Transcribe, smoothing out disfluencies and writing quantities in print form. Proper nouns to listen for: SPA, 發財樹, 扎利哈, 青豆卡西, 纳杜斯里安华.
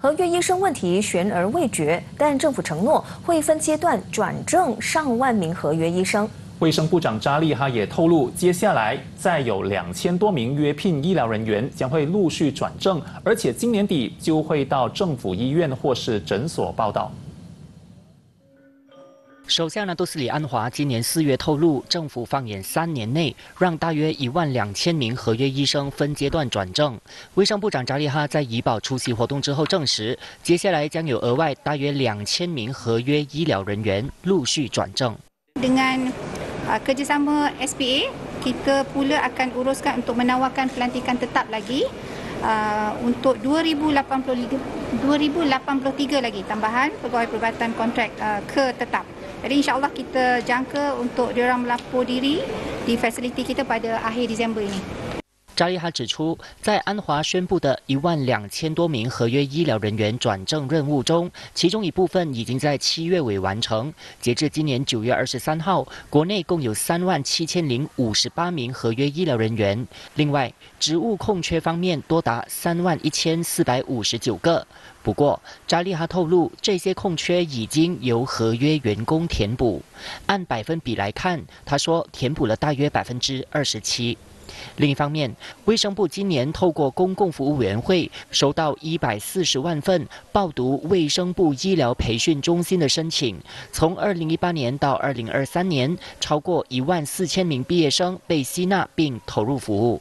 合约医生问题悬而未决，但政府承诺会分阶段转正上万名合约医生。卫生部长扎利哈也透露，接下来再有2000多名约聘医疗人员将会陆续转正，而且今年底就会到政府医院或是诊所报到。 首相纳杜斯里安华今年4月透露，政府放眼3年内，让大约12000名合约医生分阶段转正。卫生部长扎利哈在怡保出席活动之后证实，接下来将有额外大约2000名合约医疗人员陆续转正。Dengan kerjasama SPA, kita pula akan uruskan untuk menawarkan pelantikan tetap lagi untuk 2083 lagi tambahan pegawai perubatan kontrak ke tetap. Jadi insyaAllah kita jangka untuk diorang melapor diri di fasiliti kita pada akhir Disember ini。扎利哈指出，在安华宣布的12000多名合约医疗人员转正任务中，其中一部分已经在7月尾完成。截至今年9月23号，国内共有37058名合约医疗人员。另外，职务空缺方面多达31459个。不过，扎利哈透露，这些空缺已经由合约员工填补。按百分比来看，他说填补了大约27%。 另一方面，卫生部今年透过公共服务委员会收到140万份报读卫生部医疗培训中心的申请。从2018年到2023年，超过14000名毕业生被吸纳并投入服务。